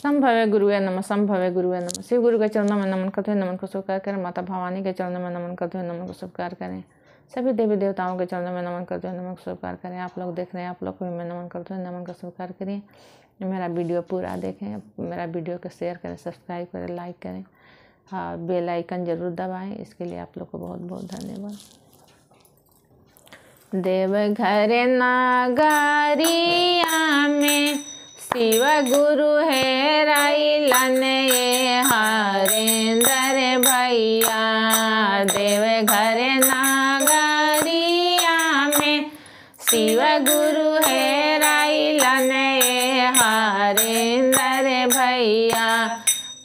संभवे गुरुवे नमः, संभवे गुरुवे नमः। शिव गुरु के चरणों में नमन करते हुए नमन को स्वीकार करें। माता भवानी के चरणों में नमन करते हुए नमन को स्वीकार करें। सभी देवी देवताओं के चरणों में नमन करते हुए नमन को स्वीकार करें। आप लोग देख रहे हैं, आप लोग को भी मैं नमन करते हुए नमन को स्वीकार करिए। मेरा वीडियो पूरा देखें, मेरा वीडियो को शेयर करें, सब्सक्राइब करें, लाइक करें और बेल आइकन जरूर दबाएं। इसके लिए आप लोग को बहुत बहुत धन्यवाद। देवघर नगरिया में शिव गुरु है राइलन ये हरेंदर भैया। देवघर नागरिया में शिव गुरु है राइलन ये हरेंदर भैया।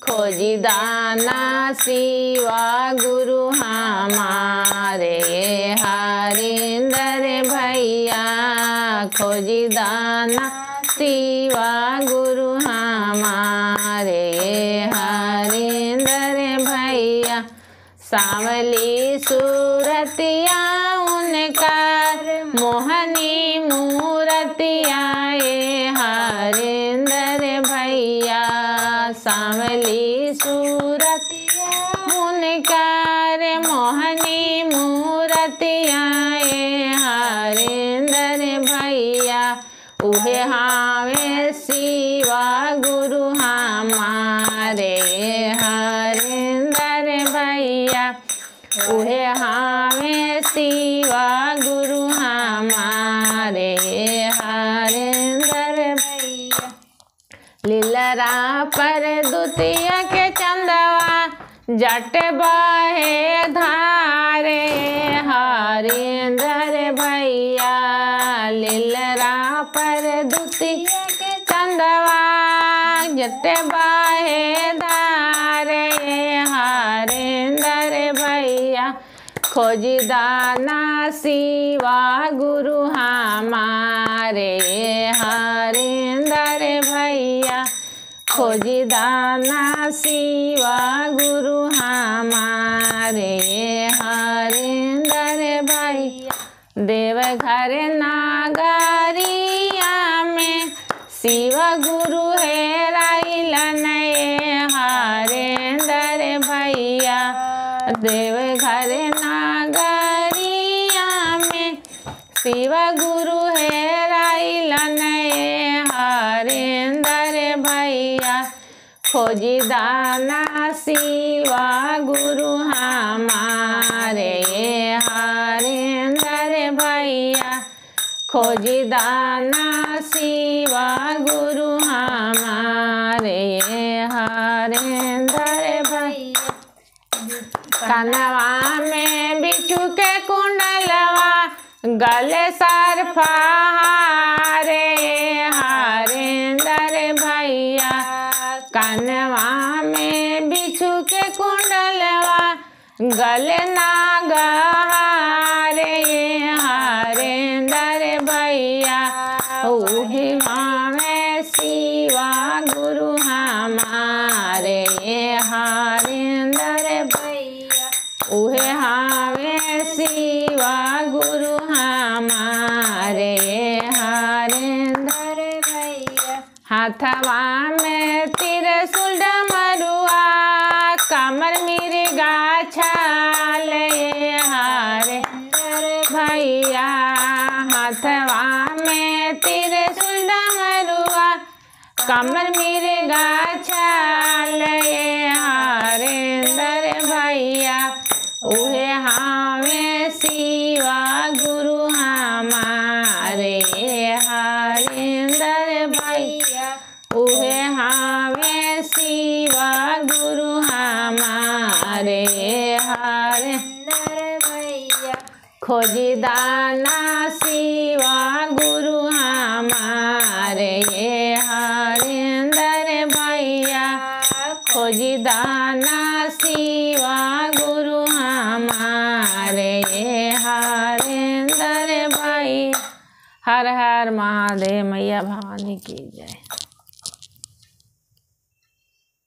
खोजी दाना शिव गुरु हमारे हरेंदर भैया। खोजी दाना शिवा गुरु हमारे हरेंदर भैया। सांवली सूरतिया उनका मोहनी मूरतिया ये हरेंदर भैया। सांवली सूरतिया उनका मोहनी मूरतिया ये हरेंदर भैया। उहे हावे शिवा गुरु हमारे हरेंदर भैया। उहे हावे शिवा गुरु हमारे हरेंदर भैया। लीलरा पर दुतिया के चंदवा जट बाहे धारे हरेंदर भैया। लीलरा पर दुतिया के चंदवा जट बाहे धारे हरेंदर भैया। खोजी दाना शिवा गुरु हमारे हरेंदर भैया। खोजी दाना शिवा गुरु हमारे हरेंदर भैया। देवघर नागरिया में शिव गुरु है राइलन ये हरेंदर भैया। देवघर नागरिया में शिव गुरु है राइलन ये हरेंदर भैया। खोजी दाना शिवा गुरु हमारे हरेंदर भैया। खोजी दाना शिवा गुरु हमारे हरेंदर भैया। कनवा में बिछु के कुंडलवा गले सर्फा रे हरेंदर भैया। कनवा में बिछु के कुंडलवा गले नागारे हरेंदर भैया। उहे हावे शिवा गुरु हमारे हरेंदर भैया। उहे हावे शिवा गुरु हमारे हरेंदर भैया। हाथवा में तिरसुल डमरुआ कमर मिर्गा छाल ये हरेंदर भैया। हाथवा में तिरसुल डमरुआ कमर मिर्गा छाल ये हरेंदर भैया। उहे हावे शिवा गुरु हमारे हरेंदर भैया। उहे हावे शिवा गुरु हमारे हरेंदर भैया। खोजी दाना शिवा गुरु हमारे हरेंदर भैया। खोजी दाना शिवा गुरु हमारे हरेंदर भैया। हर हर महादेव, मैया भवानी की जय।